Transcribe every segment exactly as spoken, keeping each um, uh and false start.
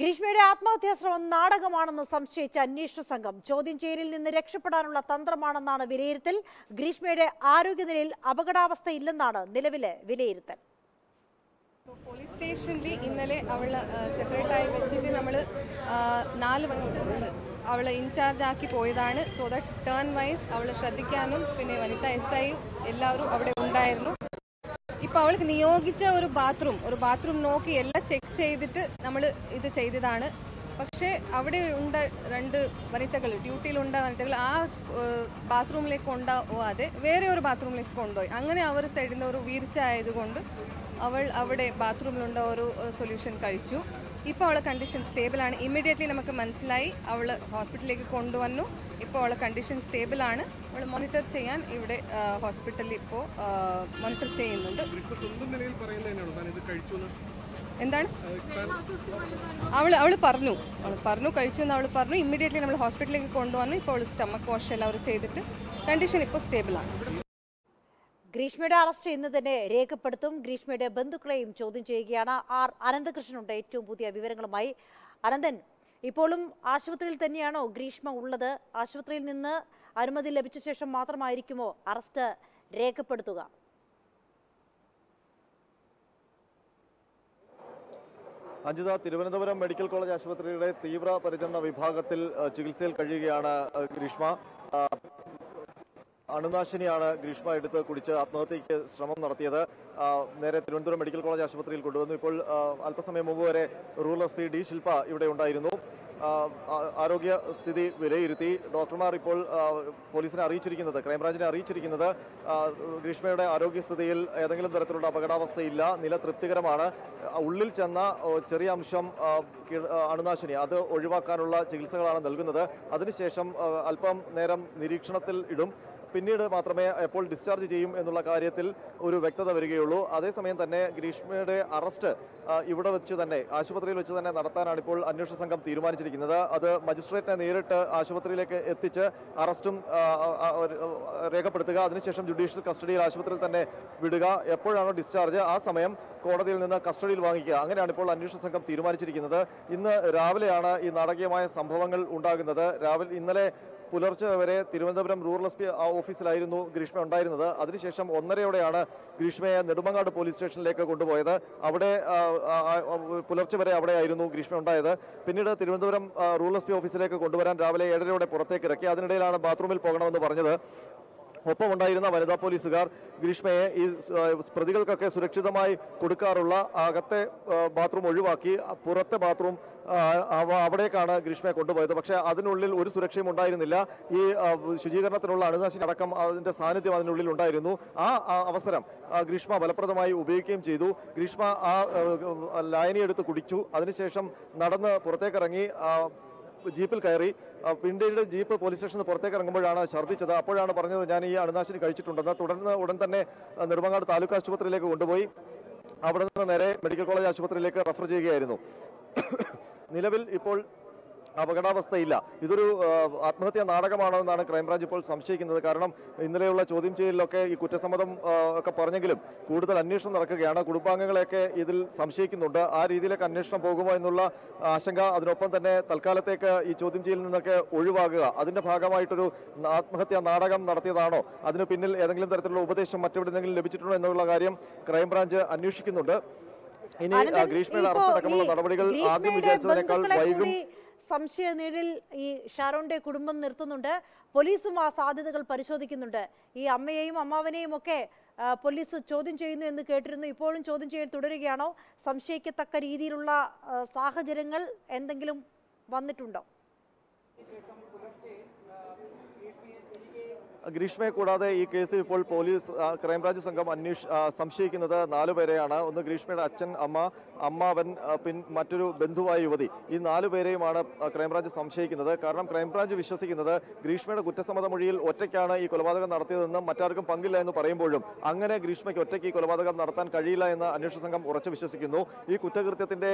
ഗ്രീഷ്മയുടെ ആത്മഹത്യാശ്രമം നാടകമാണെന്ന് സംശയിച്ച അന്വേഷണ സംഘം ചോദ്യം ചെയ്യലിൽ നിന്ന് രക്ഷപ്പെടാനുള്ള തന്ത്രമാണെന്നാണ് വിലയിരുത്തൽ. ഗ്രീഷ്മയുടെ ആരോഗ്യനിലയിൽ അപകടാവസ്ഥയില്ലെന്നാണ് നിലവിലെ വിലയിരുത്തൽ. പോലീസ് സ്റ്റേഷനിൽ ഇന്നലെ അവൾ സെക്രട്ടറി വെച്ചിട്ട് നമ്മൾ നാല് മണി അവളെ ഇൻചാർജ് ആക്കി പോയതാണ്. സോ ദാറ്റ് ടേൺ വൈസ് അവളെ ശ്രദ്ധിക്കാനും പിന്നെ വനിതാ എസ് ഐ എല്ലാവരും അവിടെ ഉണ്ടായിരുന്നു. ഇപ്പൊ അവൾക്ക് നിയോഗിച്ച ഒരു ബാത്റൂം ഒരു ബാത്റൂം നോക്കി എല്ലാം ചെക്ക് ചെയ്തിട്ട് നമ്മൾ ഇത് ചെയ്തതാണ്. പക്ഷേ അവിടെ ഉണ്ട രണ്ട് വനിതകൾ ഡ്യൂട്ടിയിലുണ്ട വനിതകൾ ആ ബാത്റൂമിലേക്ക് കൊണ്ടുപോവാതെ വേറെ ഒരു ബാത്റൂമിലേക്ക് കൊണ്ടുപോയി. അങ്ങനെ അവർ സൈഡിൽ നിന്ന് ഒരു വീഴ്ച ആയതുകൊണ്ട് അവൾ അവിടെ ബാത്റൂമിലുണ്ട ഒരു സൊല്യൂഷൻ കഴിച്ചു. ഇപ്പോൾ അവളെ കണ്ടീഷൻ സ്റ്റേബിളാണ്. ഇമ്മീഡിയറ്റ്ലി നമുക്ക് മനസ്സിലായി അവൾ ഹോസ്പിറ്റലിലേക്ക് കൊണ്ടുവന്നു. ഇപ്പോൾ അവളെ കണ്ടീഷൻ സ്റ്റേബിളാണ്. അവൾ മോണിറ്റർ ചെയ്യാൻ ഇവിടെ ഹോസ്പിറ്റലിൽ ഇപ്പോൾ മോണിറ്റർ ചെയ്യുന്നുണ്ട്. എന്താണ് അവൾ അവൾ പറഞ്ഞു അവൾ പറഞ്ഞു കഴിച്ചു എന്ന് അവൾ പറഞ്ഞു. ഇമ്മീഡിയറ്റ്ലി നമ്മൾ ഹോസ്പിറ്റലിലേക്ക് കൊണ്ടുവന്നു. ഇപ്പോൾ അവൾ സ്റ്റമക്ക് വാഷ് എല്ലാം അവർ ചെയ്തിട്ട് കണ്ടീഷൻ ഇപ്പോൾ സ്റ്റേബിളാണ്. ഗ്രീഷ്മയുടെ അറസ്റ്റ് ഇന്ന് തന്നെ രേഖപ്പെടുത്തും. ഗ്രീഷ്മയുടെ ബന്ധുക്കളെയും ചോദ്യം ചെയ്യുകയാണ്. ആർ അനന്തകൃഷ്ണനുണ്ട് ഏറ്റവും പുതിയ വിവരങ്ങളുമായി. അനന്തൻ, ഇപ്പോഴും ആശുപത്രിയിൽ തന്നെയാണോ ഗ്രീഷ്മ ഉള്ളത്? ആശുപത്രിയിൽ നിന്ന് അനുമതി ലഭിച്ച ശേഷം മാത്രമായിരിക്കുമോ അറസ്റ്റ് രേഖപ്പെടുത്തുക? അഞ്ജിത, തിരുവനന്തപുരം മെഡിക്കൽ കോളേജ് ആശുപത്രിയുടെ തീവ്ര പരിചരണ വിഭാഗത്തിൽ ചികിത്സയിൽ കഴിയുകയാണ് ഗ്രീഷ്മ. അണുനാശിനിയാണ് ഗ്രീഷ്മ എടുത്ത് കുടിച്ച് ആത്മഹത്യയ്ക്ക് ശ്രമം നടത്തിയത്. നേരെ തിരുവനന്തപുരം മെഡിക്കൽ കോളേജ് ആശുപത്രിയിൽ കൊണ്ടുവന്നു. ഇപ്പോൾ അല്പസമയം മുമ്പ് വരെ rural S P D Shilpa ഇവിടെ ഉണ്ടായിരുന്നു. ആരോഗ്യ സ്ഥിതി വിലയിരുത്തി. ഡോക്ടർമാർ ഇപ്പോൾ പോലീസിനെ അറിയിച്ചിരിക്കുന്നത്, ക്രൈംബ്രാഞ്ചിനെ അറിയിച്ചിരിക്കുന്നത്, ഗ്രീഷ്മയുടെ ആരോഗ്യസ്ഥിതിയിൽ ഏതെങ്കിലും തരത്തിലുള്ള അപകടാവസ്ഥയില്ല, നില തൃപ്തികരമാണ്. ഉള്ളിൽ ചെന്ന ചെറിയ അംശം അണുനാശിനി അത് ഒഴിവാക്കാനുള്ള ചികിത്സകളാണ് നൽകുന്നത്. അതിനുശേഷം അല്പം നേരം നിരീക്ഷണത്തിൽ ഇടും. പിന്നീട് മാത്രമേ എപ്പോൾ ഡിസ്ചാർജ് ചെയ്യും എന്നുള്ള കാര്യത്തിൽ ഒരു വ്യക്തത വരികയുള്ളൂ. അതേസമയം തന്നെ ഗ്രീഷ്മയുടെ അറസ്റ്റ് ഇവിടെ വെച്ച് തന്നെ, ആശുപത്രിയിൽ വെച്ച് തന്നെ നടത്താനാണ് ഇപ്പോൾ അന്വേഷണ സംഘം തീരുമാനിച്ചിരിക്കുന്നത്. അത് മജിസ്ട്രേറ്റിനെ നേരിട്ട് ആശുപത്രിയിലേക്ക് എത്തിച്ച് അറസ്റ്റും രേഖപ്പെടുത്തുക, അതിനുശേഷം ജുഡീഷ്യൽ കസ്റ്റഡിയിൽ ആശുപത്രിയിൽ തന്നെ വിടുക. എപ്പോഴാണോ ഡിസ്ചാർജ് ആ സമയം കോടതിയിൽ നിന്ന് കസ്റ്റഡിയിൽ വാങ്ങിക്കുക. അങ്ങനെയാണ് ഇപ്പോൾ അന്വേഷണ സംഘം തീരുമാനിച്ചിരിക്കുന്നത്. ഇന്ന് രാവിലെയാണ് ഈ നാടകീയമായ സംഭവങ്ങൾ ഉണ്ടാകുന്നത്. രാവിലെ ഇന്നലെ പുലർച്ചെ വരെ തിരുവനന്തപുരം റൂറൽ എസ് പി ഓഫീസിലായിരുന്നു ഗ്രീഷ്മ ഉണ്ടായിരുന്നത്. അതിനുശേഷം ഒന്നരയോടെയാണ് ഗ്രീഷ്മയെ നെടുമങ്ങാട് പോലീസ് സ്റ്റേഷനിലേക്ക് കൊണ്ടുപോയത്. അവിടെ പുലർച്ചെ വരെ അവിടെയായിരുന്നു ഗ്രീഷ്മ ഉണ്ടായത്. പിന്നീട് തിരുവനന്തപുരം റൂറൽ എസ് പി ഓഫീസിലേക്ക് കൊണ്ടുവരാൻ രാവിലെ ഏഴരയോടെ പുറത്തേക്ക് ഇറക്കി. അതിനിടയിലാണ് ബാത്റൂമിൽ പോകണമെന്ന് പറഞ്ഞത്. ഒപ്പമുണ്ടായിരുന്ന വനിതാ പോലീസുകാർ ഗ്രീഷ്മയെ ഈ പ്രതികൾക്കൊക്കെ സുരക്ഷിതമായി കൊടുക്കാറുള്ള അകത്തെ ബാത്റൂം ഒഴിവാക്കി പുറത്തെ ബാത്റൂം അവിടേക്കാണ് ഗ്രീഷ്മയെ കൊണ്ടുപോയത്. പക്ഷേ അതിനുള്ളിൽ ഒരു സുരക്ഷയും ഉണ്ടായിരുന്നില്ല. ഈ ശുചീകരണത്തിനുള്ള അണുനാശിനി അടക്കം അതിൻ്റെ സാന്നിധ്യം അതിനുള്ളിൽ ഉണ്ടായിരുന്നു. ആ അവസരം ഗ്രീഷ്മ ഫലപ്രദമായി ഉപയോഗിക്കുകയും ചെയ്തു. ഗ്രീഷ്മ ആ ലായനി എടുത്ത് കുടിച്ചു. അതിനുശേഷം നടന്ന് പുറത്തേക്കിറങ്ങി ജീപ്പിൽ കയറി. പിന്നീട് ജീപ്പ് പോലീസ് സ്റ്റേഷനിൽ പുറത്തേക്ക് ഇറങ്ങുമ്പോഴാണ് ഛർദ്ദിച്ചത്. അപ്പോഴാണ് പറഞ്ഞത് ഞാൻ ഈ അണുനാശിനി കഴിച്ചിട്ടുണ്ടെന്ന്. തുടർന്ന് ഉടൻ തന്നെ നെടുമങ്ങാട് താലൂക്ക് ആശുപത്രിയിലേക്ക് കൊണ്ടുപോയി അവിടെ നിന്ന് നേരെ മെഡിക്കൽ കോളേജ് ആശുപത്രിയിലേക്ക് റെഫർ ചെയ്യുകയായിരുന്നു. നിലവിൽ ഇപ്പോൾ അപകടാവസ്ഥയില്ല. ഇതൊരു ആത്മഹത്യാ നാടകമാണോ എന്നാണ് ക്രൈംബ്രാഞ്ച് ഇപ്പോൾ സംശയിക്കുന്നത്. കാരണം ഇന്നലെയുള്ള ചോദ്യം ചെയ്യലിലൊക്കെ ഈ കുറ്റസമ്മതം ഒക്കെ പറഞ്ഞെങ്കിലും കൂടുതൽ അന്വേഷണം നടക്കുകയാണ്. കുടുംബാംഗങ്ങളെയൊക്കെ ഇതിൽ സംശയിക്കുന്നുണ്ട്. ആ രീതിയിലേക്ക് അന്വേഷണം പോകുമോ എന്നുള്ള ആശങ്ക. അതിനൊപ്പം തന്നെ തൽക്കാലത്തേക്ക് ഈ ചോദ്യം ചെയ്യലിൽ നിന്നൊക്കെ ഒഴിവാക്കുക, അതിൻ്റെ ഭാഗമായിട്ടൊരു ആത്മഹത്യാ നാടകം നടത്തിയതാണോ, അതിന് പിന്നിൽ ഏതെങ്കിലും തരത്തിലുള്ള ഉപദേശം മറ്റെവിടെ എന്തെങ്കിലും ലഭിച്ചിട്ടുണ്ടോ എന്നുള്ള കാര്യം ക്രൈംബ്രാഞ്ച് അന്വേഷിക്കുന്നുണ്ട്. ഇനി ഗ്രീഷ്മയുടെ അറസ്റ്റ് അടക്കമുള്ള നടപടികൾ ആദ്യം വിചാരിച്ചതിനേക്കാൾ വൈകും. സംശയ നിഴലിൽ ഈ ഷാരോന്റെ കുടുംബം നിർത്തുന്നുണ്ട്. പോലീസും ആ സാധ്യതകൾ പരിശോധിക്കുന്നുണ്ട്. ഈ അമ്മയെയും അമ്മാവനെയും ഒക്കെ പോലീസ് ചോദ്യം ചെയ്യുന്നു എന്ന് കേട്ടിരുന്നു. ഇപ്പോഴും ചോദ്യം ചെയ്യൽ തുടരുകയാണോ? സംശയിക്കത്തക്ക രീതിയിലുള്ള സാഹചര്യങ്ങൾ എന്തെങ്കിലും വന്നിട്ടുണ്ടോ? ഗ്രീഷ്മയെ കൂടാതെ ഈ കേസിൽ ഇപ്പോൾ പോലീസ് ക്രൈംബ്രാഞ്ച് സംഘം അന്വേഷ സംശയിക്കുന്നത് നാലുപേരെയാണ്. ഒന്ന് ഗ്രീഷ്മയുടെ അച്ഛൻ, അമ്മ, അമ്മാവൻ, പിൻ മറ്റൊരു ബന്ധുവായ യുവതി. ഈ നാലുപേരെയുമാണ് ക്രൈംബ്രാഞ്ച് സംശയിക്കുന്നത്. കാരണം ക്രൈംബ്രാഞ്ച് വിശ്വസിക്കുന്നത് ഗ്രീഷ്മയുടെ കുറ്റസമ്മത മൊഴിയിൽ ഒറ്റയ്ക്കാണ് ഈ കൊലപാതകം നടത്തിയതെന്നും മറ്റാർക്കും പങ്കില്ല എന്ന് പറയുമ്പോഴും അങ്ങനെ ഗ്രീഷ്മയ്ക്ക് ഒറ്റയ്ക്ക് ഈ കൊലപാതകം നടത്താൻ കഴിയില്ല എന്ന് അന്വേഷണ സംഘം ഉറച്ചു വിശ്വസിക്കുന്നു. ഈ കുറ്റകൃത്യത്തിൻ്റെ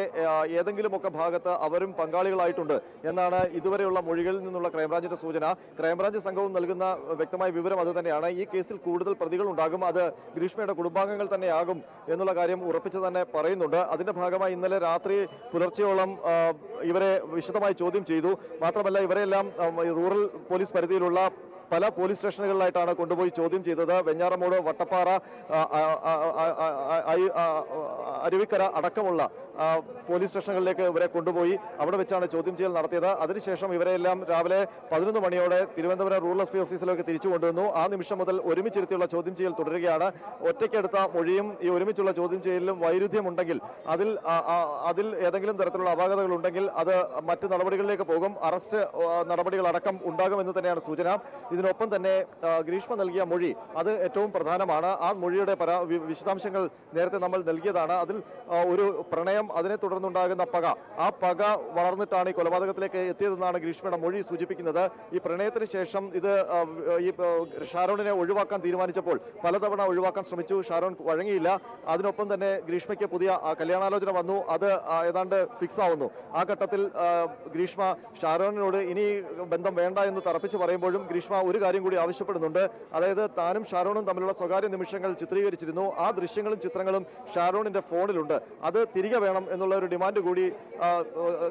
ഏതെങ്കിലുമൊക്കെ ഭാഗത്ത് അവരും പങ്കാളികളായിട്ടുണ്ട് എന്നാണ് ഇതുവരെയുള്ള മൊഴികളിൽ നിന്നുള്ള ക്രൈംബ്രാഞ്ചിൻ്റെ സൂചന. ക്രൈംബ്രാഞ്ച് സംഘവും നൽകുന്ന വ്യക്തമായ വിവരം അത് തന്നെയാണ്. ഈ കേസിൽ കൂടുതൽ പ്രതികളുണ്ടാകും, അത് ഗ്രീഷ്മയുടെ കുടുംബാംഗങ്ങൾ തന്നെയാകും എന്നുള്ള കാര്യം ഉറപ്പിച്ച് തന്നെ പറയുന്നുണ്ട്. അതിൻ്റെ ഭാഗമായി ഇന്നലെ രാത്രി പുലർച്ചയോളം ഇവരെ വിശദമായി ചോദ്യം ചെയ്തു. മാത്രമല്ല ഇവരെല്ലാം റൂറൽ പോലീസ് പരിധിയിലുള്ള പല പോലീസ് സ്റ്റേഷനുകളിലായിട്ടാണ് കൊണ്ടുപോയി ചോദ്യം ചെയ്തത്. വെഞ്ഞാറമൂട്, വട്ടപ്പാറ, അരുവിക്കര അടക്കമുള്ള പോലീസ് സ്റ്റേഷനുകളിലേക്ക് ഇവരെ കൊണ്ടുപോയി അവിടെ വെച്ചാണ് ചോദ്യം ചെയ്യൽ നടത്തിയത്. അതിനുശേഷം ഇവരെല്ലാം രാവിലെ പതിനൊന്ന് മണിയോടെ തിരുവനന്തപുരം റൂറൽ എസ് പി ഓഫീസിലേക്ക് തിരിച്ചു കൊണ്ടുവന്നു. ആ നിമിഷം മുതൽ ഒരുമിച്ചിരുത്തിയുള്ള ചോദ്യം ചെയ്യൽ തുടരുകയാണ്. ഒറ്റയ്ക്കെടുത്ത മൊഴിയും ഈ ഒരുമിച്ചുള്ള ചോദ്യം ചെയ്യലിലും വൈരുദ്ധ്യമുണ്ടെങ്കിൽ, അതിൽ അതിൽ ഏതെങ്കിലും തരത്തിലുള്ള അപാകതകൾ ഉണ്ടെങ്കിൽ അത് മറ്റ് നടപടികളിലേക്ക് പോകും. അറസ്റ്റ് നടപടികളടക്കം ഉണ്ടാകുമെന്ന് തന്നെയാണ് സൂചന. ഇതിനൊപ്പം തന്നെ ഗ്രീഷ്മ നൽകിയ മൊഴി അത് ഏറ്റവും പ്രധാനമാണ്. ആ മൊഴിയുടെ പരാ വിശദാംശങ്ങൾ നേരത്തെ നമ്മൾ നൽകിയതാണ്. അതിൽ ഒരു പ്രണയം, അതിനെ തുടർന്നുണ്ടാകുന്ന പക, ആ പക വളർന്നിട്ടാണ് ഈ കൊലപാതകത്തിലേക്ക് എത്തിയതെന്നാണ് ഗ്രീഷ്മയുടെ മൊഴി സൂചിപ്പിക്കുന്നത്. ഈ പ്രണയത്തിന് ശേഷം ഇത് ഈ ഷാരോണിനെ ഒഴിവാക്കാൻ തീരുമാനിച്ചപ്പോൾ പലതവണ ഒഴിവാക്കാൻ ശ്രമിച്ചു, ഷാരോൺ വഴങ്ങിയില്ല. അതിനൊപ്പം തന്നെ ഗ്രീഷ്മയ്ക്ക് പുതിയ കല്യാണാലോചന വന്നു, അത് ഏതാണ്ട് ഫിക്സ് ആവുന്നു. ആ ഘട്ടത്തിൽ ഗ്രീഷ്മ ഷാരോണിനോട് ഇനി ബന്ധം വേണ്ട എന്ന് തറപ്പിച്ച് പറയുമ്പോഴും ഗ്രീഷ്മ ഒരു കാര്യം കൂടി ആവശ്യപ്പെടുന്നുണ്ട്. അതായത് താനും ഷാരോണും തമ്മിലുള്ള സ്വകാര്യ നിമിഷങ്ങൾ ചിത്രീകരിച്ചിരുന്നു, ആ ദൃശ്യങ്ങളും ചിത്രങ്ങളും ഷാരോണിന്റെ ഫോണിലുണ്ട്, അത് തിരികെ വേണം എന്നുള്ള ഒരു ഡിമാൻഡ് കൂടി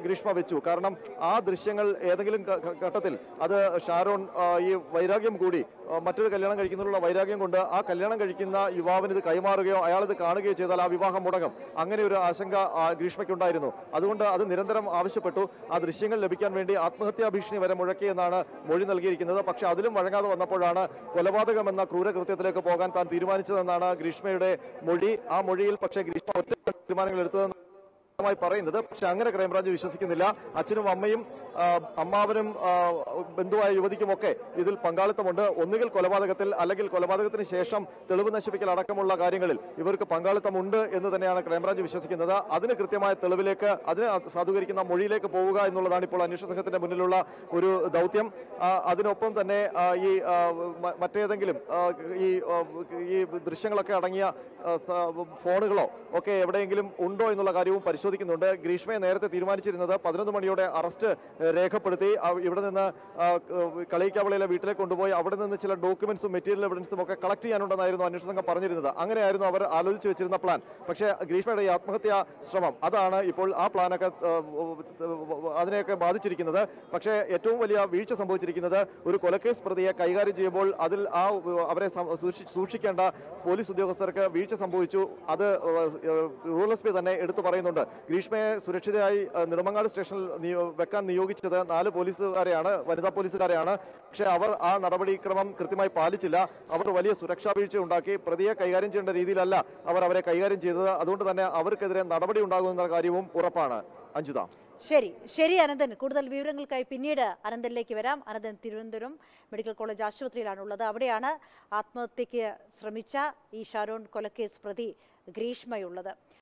ഗ്രീഷ്മ വെച്ചു. കാരണം ആ ദൃശ്യങ്ങൾ ഏതെങ്കിലും ഘട്ടത്തിൽ അത് ഷാരോൺ ഈ വൈരാഗ്യം കൂടി, മറ്റൊരു കല്യാണം കഴിക്കുന്നതിനുള്ള വൈരാഗ്യം കൊണ്ട് ആ കല്യാണം കഴിക്കുന്ന യുവാവിന് ഇത് കൈമാറുകയോ അയാളിത് കാണുകയോ ചെയ്താൽ ആ വിവാഹം മുടങ്ങും, അങ്ങനെ ഒരു ആശങ്ക ഗ്രീഷ്മയ്ക്കുണ്ടായിരുന്നു. അതുകൊണ്ട് അത് നിരന്തരം ആവശ്യപ്പെട്ടു. ആ ദൃശ്യങ്ങൾ ലഭിക്കാൻ വേണ്ടി ആത്മഹത്യാ ഭീഷണി വരെ മുഴക്കി എന്നാണ് മൊഴി നൽകിയിരിക്കുന്നത്. പക്ഷേ അതിലും വഴങ്ങാതെ വന്നപ്പോഴാണ് കൊലപാതകമെന്ന ക്രൂരകൃത്യത്തിലേക്ക് പോകാൻ താൻ തീരുമാനിച്ചതെന്നാണ് ഗ്രീഷ്മയുടെ മൊഴി. ആ മൊഴിയിൽ പക്ഷേ ഗ്രീഷ്മ ഒറ്റ തീരുമാനങ്ങൾ എടുത്തതെന്ന് പറയുന്നത് പക്ഷെ അങ്ങനെ ക്രൈംബ്രാഞ്ച് വിശ്വസിക്കുന്നില്ല. അച്ഛനും അമ്മയും അമ്മാവനും ബന്ധുവായ യുവതിക്കുമൊക്കെ ഇതിൽ പങ്കാളിത്തമുണ്ട്. ഒന്നുകിൽ കൊലപാതകത്തിൽ അല്ലെങ്കിൽ കൊലപാതകത്തിന് ശേഷം തെളിവ് നശിപ്പിക്കൽ അടക്കമുള്ള കാര്യങ്ങളിൽ ഇവർക്ക് പങ്കാളിത്തമുണ്ട് എന്ന് തന്നെയാണ് ക്രൈംബ്രാഞ്ച് വിശ്വസിക്കുന്നത്. അതിന് കൃത്യമായ തെളിവിലേക്ക്, അതിന് സാധൂകരിക്കുന്ന മൊഴിയിലേക്ക് പോവുക എന്നുള്ളതാണ് ഇപ്പോൾ അന്വേഷണ സംഘത്തിന്റെ മുന്നിലുള്ള ഒരു ദൗത്യം. അതിനൊപ്പം തന്നെ ഈ മറ്റേതെങ്കിലും ഈ ഈ ദൃശ്യങ്ങളൊക്കെ അടങ്ങിയ ഫോണുകളോ ഒക്കെ എവിടെയെങ്കിലും ഉണ്ടോ എന്നുള്ള കാര്യവും പരിശോധിക്കുന്നുണ്ട്. ഗ്രീഷ്മയെ നേരത്തെ തീരുമാനിച്ചിരുന്നത് പതിനൊന്ന് മണിയോടെ അറസ്റ്റ് രേഖപ്പെടുത്തി ഇവിടെ നിന്ന് കളിയിക്കാവിളയിലെ വീട്ടിലേക്ക് കൊണ്ടുപോയി അവിടെ നിന്ന് ചില ഡോക്യുമെന്റ്സും മെറ്റീരിയൽ എവിഡൻസും ഒക്കെ കളക്ട് ചെയ്യാനുണ്ടെന്നായിരുന്നു അന്വേഷണ സംഘം പറഞ്ഞിരുന്നത്. അങ്ങനെയായിരുന്നു അവർ ആലോചിച്ച് വെച്ചിരുന്ന പ്ലാൻ. പക്ഷേ ഗ്രീഷ്മയുടെ ഈ ആത്മഹത്യാ ശ്രമം അതാണ് ഇപ്പോൾ ആ പ്ലാനൊക്കെ അതിനെയൊക്കെ ബാധിച്ചിരിക്കുന്നത്. പക്ഷേ ഏറ്റവും വലിയ വീഴ്ച സംഭവിച്ചിരിക്കുന്നത് ഒരു കൊലക്കേസ് പ്രതിയെ കൈകാര്യം ചെയ്യുമ്പോൾ അതിൽ ആ അവരെ സൂക്ഷിക്കേണ്ട പോലീസ് ഉദ്യോഗസ്ഥർക്ക് വീഴ്ച സംഭവിച്ചു. അത് റൂറൽ എസ് പി തന്നെ എടുത്തു പറയുന്നുണ്ട്. ഗ്രീഷ്മയെ സുരക്ഷിതയായി നെടുമങ്ങാട് സ്റ്റേഷനിൽ വെക്കാൻ നിയോഗിച്ചത് നാല് പോലീസുകാരെയാണ്, വനിതാ പോലീസുകാരെയാണ്. പക്ഷേ അവർ ആ നടപടിക്രമം കൃത്യമായി പാലിച്ചില്ല. അവർ വലിയ സുരക്ഷാ വീഴ്ച ഉണ്ടാക്കി. പ്രതിയെ കൈകാര്യം ചെയ്യേണ്ട രീതിയിലല്ല അവർ അവരെ കൈകാര്യം ചെയ്തത്. അതുകൊണ്ട് തന്നെ അവർക്കെതിരെ നടപടി ഉണ്ടാകുമെന്ന കാര്യവും ഉറപ്പാണ്. അഞ്ജിത, ശരി ശരി അനന്തൻ, കൂടുതൽ വിവരങ്ങൾക്കായി പിന്നീട് അനന്തനിലേക്ക് വരാം. അനന്തൻ തിരുവനന്തപുരം മെഡിക്കൽ കോളേജ് ആശുപത്രിയിലാണുള്ളത്. അവിടെയാണ് ആത്മഹത്യക്ക് ശ്രമിച്ച ഈ ഷാരോൺ കൊലക്കേസ് പ്രതി ഗ്രീഷ്മയുള്ളത്.